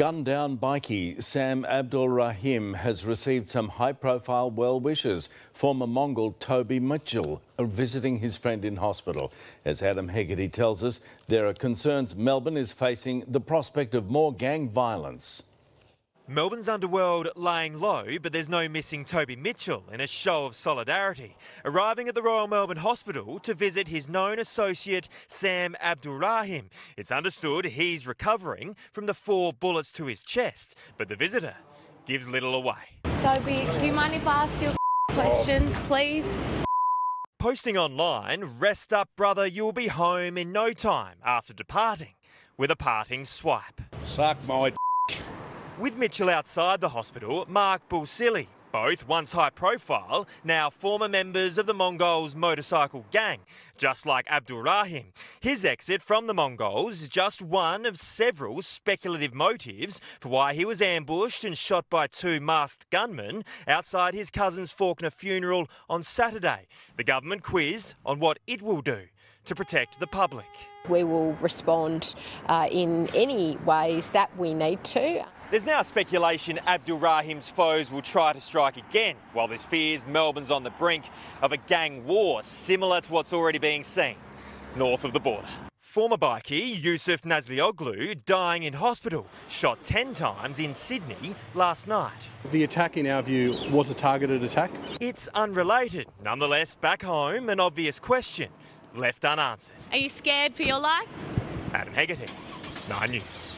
Gunned down bikie Sam Abdulrahim has received some high-profile well wishes. Former Mongol Toby Mitchell, visiting his friend in hospital. As Adam Hegarty tells us, there are concerns Melbourne is facing the prospect of more gang violence. Melbourne's underworld lying low, but there's no missing Toby Mitchell in a show of solidarity, arriving at the Royal Melbourne Hospital to visit his known associate, Sam Abdulrahim. It's understood he's recovering from the 4 bullets to his chest, but the visitor gives little away. Toby, do you mind if I ask you questions, please? Posting online, "Rest up, brother, you'll be home in no time," after departing with a parting swipe. Suck my d***. With Mitchell outside the hospital, Mark Busilli, both once high profile, now former members of the Mongols motorcycle gang. Just like Abdulrahim, his exit from the Mongols is just one of several speculative motives for why he was ambushed and shot by 2 masked gunmen outside his cousin's Faulkner funeral on Saturday. The government quizzed on what it will do to protect the public. We will respond in any ways that we need to. There's now speculation Abdulrahim's foes will try to strike again, while there's fears Melbourne's on the brink of a gang war similar to what's already being seen north of the border. Former bikie Yusuf Nazlioglu dying in hospital, shot 10 times in Sydney last night. The attack, in our view, was a targeted attack. It's unrelated. Nonetheless, back home, an obvious question left unanswered. Are you scared for your life? Adam Hegarty, 9 News.